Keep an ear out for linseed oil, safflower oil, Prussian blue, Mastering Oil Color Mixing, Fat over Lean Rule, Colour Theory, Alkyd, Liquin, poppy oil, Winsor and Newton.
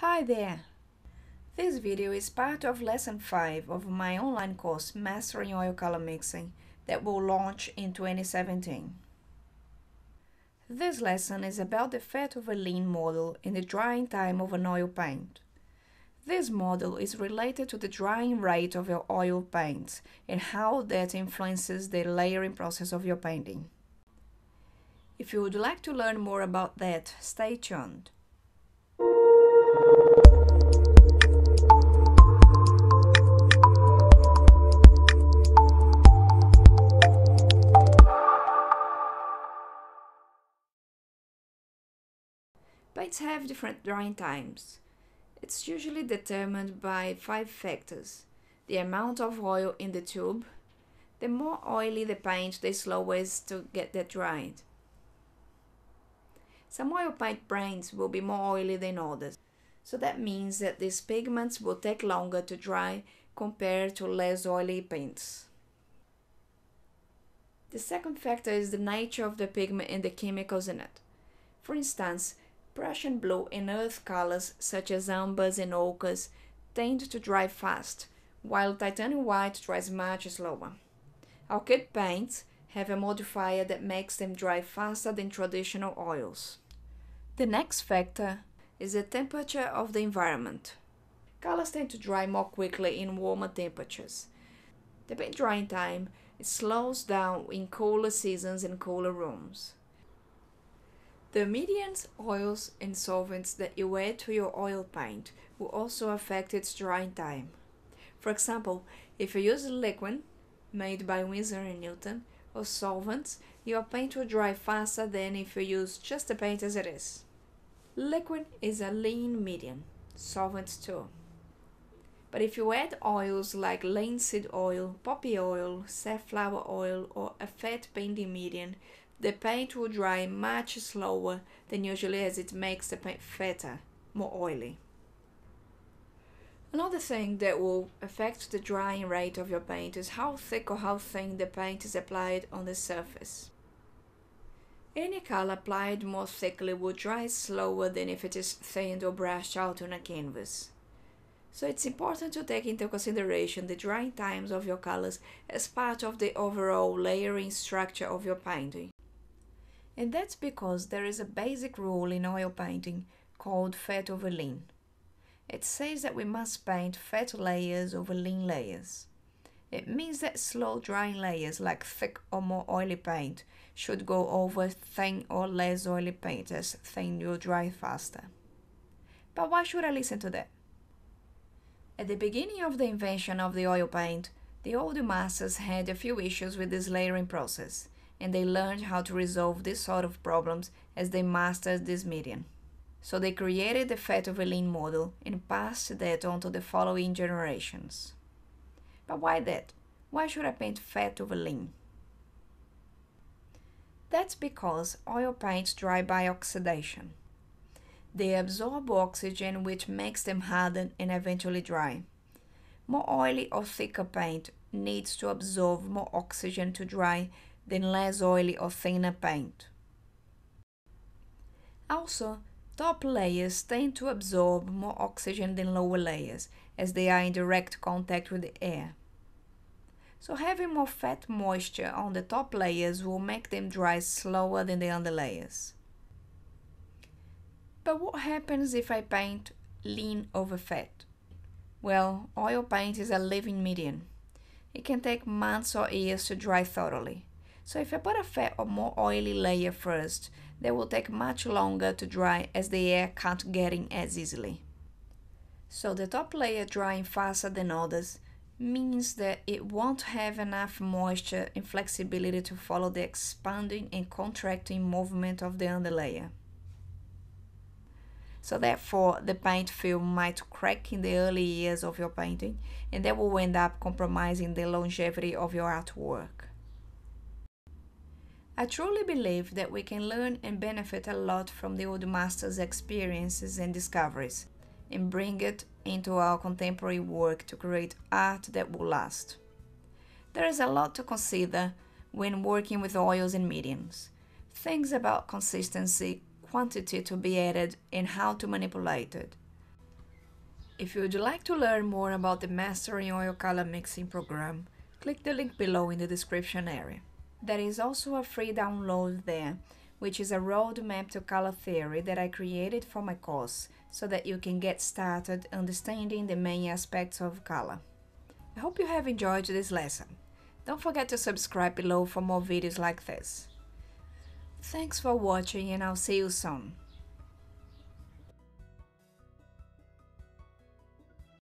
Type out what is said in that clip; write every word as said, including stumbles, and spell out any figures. Hi there! This video is part of Lesson five of my online course Mastering Oil Color Mixing that will launch in twenty seventeen. This lesson is about the fat over lean model and the drying time of an oil paint. This model is related to the drying rate of your oil paints and how that influences the layering process of your painting. If you would like to learn more about that, stay tuned. Paints have different drying times. It's usually determined by five factors: the amount of oil in the tube. The more oily the paint, the slower it is to get that dried. Some oil paint brands will be more oily than others, so that means that these pigments will take longer to dry compared to less oily paints. The second factor is the nature of the pigment and the chemicals in it. For instance, Prussian blue and earth colors such as ambers and ochres tend to dry fast, while titanium white dries much slower. Alkyd paints have a modifier that makes them dry faster than traditional oils. The next factor is the temperature of the environment. Colors tend to dry more quickly in warmer temperatures. The paint drying time slows down in cooler seasons and cooler rooms. The mediums, oils, and solvents that you add to your oil paint will also affect its drying time. For example, if you use Liquin, made by Winsor and Newton, or solvents, your paint will dry faster than if you use just the paint as it is. Liquin is a lean medium, solvents too. But if you add oils like linseed oil, poppy oil, safflower oil, or a fat painting medium, the paint will dry much slower than usually, as it makes the paint fatter, more oily. Another thing that will affect the drying rate of your paint is how thick or how thin the paint is applied on the surface. Any color applied more thickly will dry slower than if it is thinned or brushed out on a canvas. So it's important to take into consideration the drying times of your colors as part of the overall layering structure of your painting. And that's because there is a basic rule in oil painting called fat over lean. It says that we must paint fat layers over lean layers. It means that slow drying layers like thick or more oily paint should go over thin or less oily paint, as thin will dry faster. But why should I listen to that? At the beginning of the invention of the oil paint, the old masters had a few issues with this layering process, and they learned how to resolve these sort of problems as they mastered this medium. So they created the fat over lean model and passed that on to the following generations. But why that? Why should I paint fat over lean? That's because oil paints dry by oxidation. They absorb oxygen, which makes them harden and eventually dry. More oily or thicker paint needs to absorb more oxygen to dry than less oily or thinner paint. Also, top layers tend to absorb more oxygen than lower layers, as they are in direct contact with the air. So having more fat moisture on the top layers will make them dry slower than the under layers. But what happens if I paint lean over fat? Well, oil paint is a living medium. It can take months or years to dry thoroughly. So if I put a fat or more oily layer first, that will take much longer to dry, as the air can't get in as easily. So the top layer drying faster than others means that it won't have enough moisture and flexibility to follow the expanding and contracting movement of the under layer. So therefore, the paint film might crack in the early years of your painting, and that will end up compromising the longevity of your artwork. I truly believe that we can learn and benefit a lot from the old masters' experiences and discoveries, and bring it into our contemporary work to create art that will last. There is a lot to consider when working with oils and mediums. Things about consistency, quantity to be added, and how to manipulate it. If you would like to learn more about the Mastering Oil Color Mixing program, click the link below in the description area. There is also a free download there, which is a roadmap to color theory that I created for my course, so that you can get started understanding the main aspects of color. I hope you have enjoyed this lesson. Don't forget to subscribe below for more videos like this. Thanks for watching, and I'll see you soon.